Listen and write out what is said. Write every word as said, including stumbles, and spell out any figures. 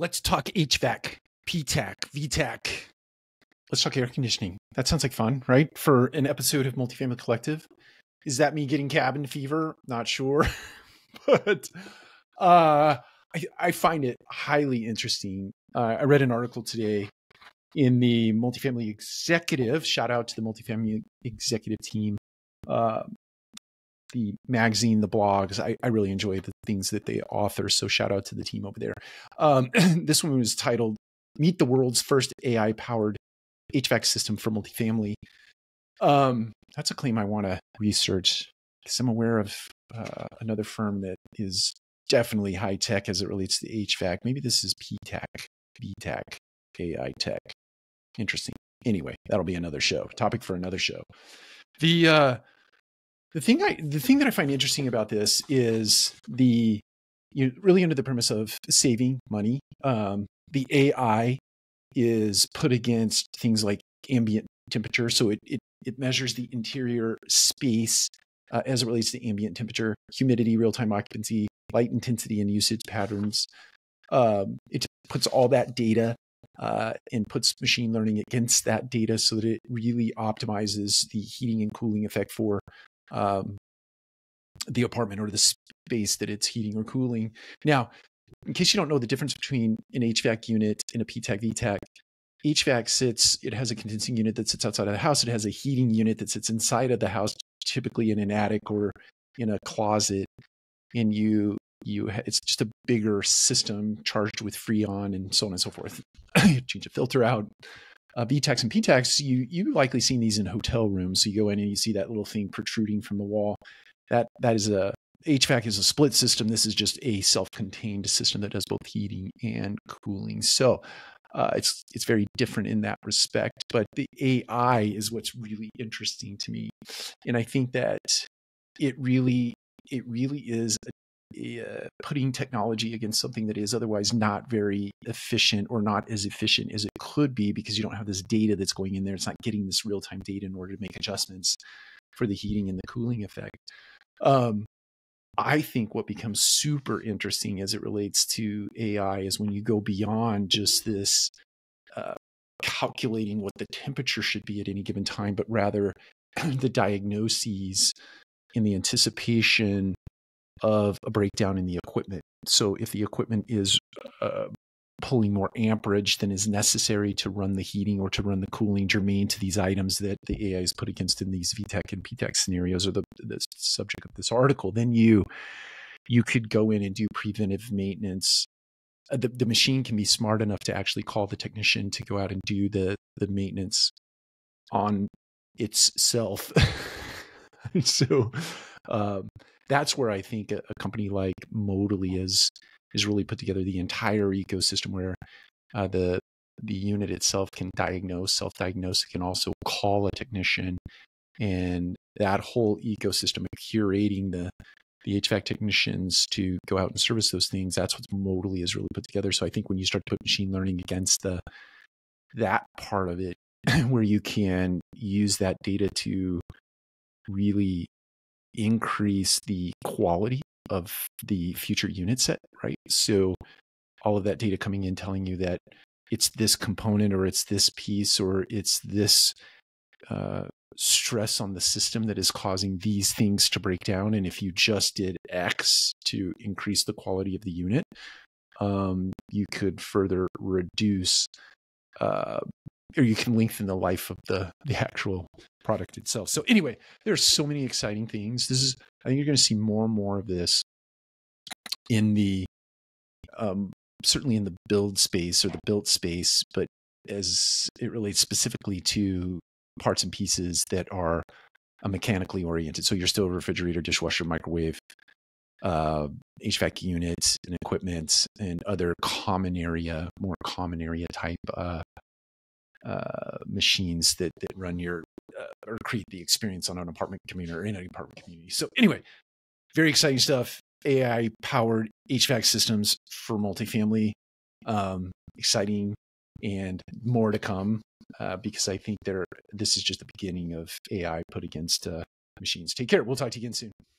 Let's talk H V A C, P T A C, V T A C. Let's talk air conditioning. That sounds like fun, right? For an episode of Multifamily Collective. Is that me getting cabin fever? Not sure. But uh, I, I find it highly interesting. Uh, I read an article today in the Multifamily Executive. Shout out to the Multifamily Executive team. Uh, the magazine, the blogs. I, I really enjoy the things that they author. So shout out to the team over there. Um, this one was titled, Meet the World's First A I-Powered H V A C System for Multifamily. Um, that's a claim I want to research, because I'm aware of uh, another firm that is definitely high-tech as it relates to H V A C. Maybe this is P T A C, V T A C, A I tech. Interesting. Anyway, that'll be another show, topic for another show. The... Uh, The thing I, the thing that I find interesting about this is the, you know, really under the premise of saving money. Um, the A I is put against things like ambient temperature, so it it, it measures the interior space uh, as it relates to ambient temperature, humidity, real time occupancy, light intensity, and usage patterns. Um, it puts all that data uh, and puts machine learning against that data, so that it really optimizes the heating and cooling effect for um, the apartment or the space that it's heating or cooling. Now, in case you don't know the difference between an H V A C unit and a P T A C, V T A C, H V A C sits, it has a condensing unit that sits outside of the house. It has a heating unit that sits inside of the house, typically in an attic or in a closet. And you, you, it's just a bigger system charged with Freon and so on and so forth. You change a filter out. Uh, V T A Cs and P T A Cs, you you likely seen these in hotel rooms. So you go in and you see that little thing protruding from the wall. That that is a H V A C is a split system. This is just a self-contained system that does both heating and cooling. So uh, it's it's very different in that respect. But the A I is what's really interesting to me, and I think that it really it really is a, a, putting technology against something that is otherwise not very efficient, or not as efficient as it could be, because you don't have this data that's going in there. It's not getting this real-time data in order to make adjustments for the heating and the cooling effect. Um, I think what becomes super interesting as it relates to A I is when you go beyond just this uh, calculating what the temperature should be at any given time, but rather the diagnoses and the anticipation of a breakdown in the equipment. So if the equipment is uh, pulling more amperage than is necessary to run the heating or to run the cooling germane to these items that the A I is put against in these V T A C and P T A C scenarios, or the, the subject of this article, then you you could go in and do preventive maintenance. Uh, the, the machine can be smart enough to actually call the technician to go out and do the, the maintenance on itself. So um, that's where I think a, a company like Motili is is really put together the entire ecosystem, where uh, the the unit itself can diagnose, self-diagnose. It can also call a technician, and that whole ecosystem of curating the the H V A C technicians to go out and service those things. That's what Motili is really put together. So I think when you start to put machine learning against the that part of it, where you can use that data to really increase the quality of the future unit set, right? So all of that data coming in telling you that it's this component, or it's this piece, or it's this uh, stress on the system that is causing these things to break down. And if you just did X to increase the quality of the unit, um, you could further reduce, uh, or you can lengthen the life of the, the actual product itself. So anyway, there are so many exciting things. This is, I think you're going to see more and more of this in the, um, certainly in the build space or the built space, but as it relates specifically to parts and pieces that are uh, mechanically oriented. So you're still refrigerator, dishwasher, microwave, uh, H V A C units and equipment, and other common area, more common area type, uh, uh, machines that, that run your, uh, or create the experience on an apartment community or in an apartment community. So anyway, very exciting stuff. A I powered H V A C systems for multifamily. Um, exciting, and more to come, uh, because I think there, this is just the beginning of A I put against, uh, machines. Take care. We'll talk to you again soon.